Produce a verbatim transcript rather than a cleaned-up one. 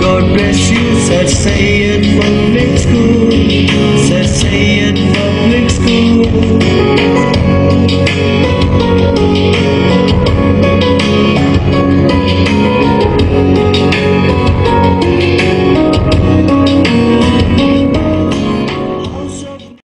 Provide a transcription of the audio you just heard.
God bless you, I say it from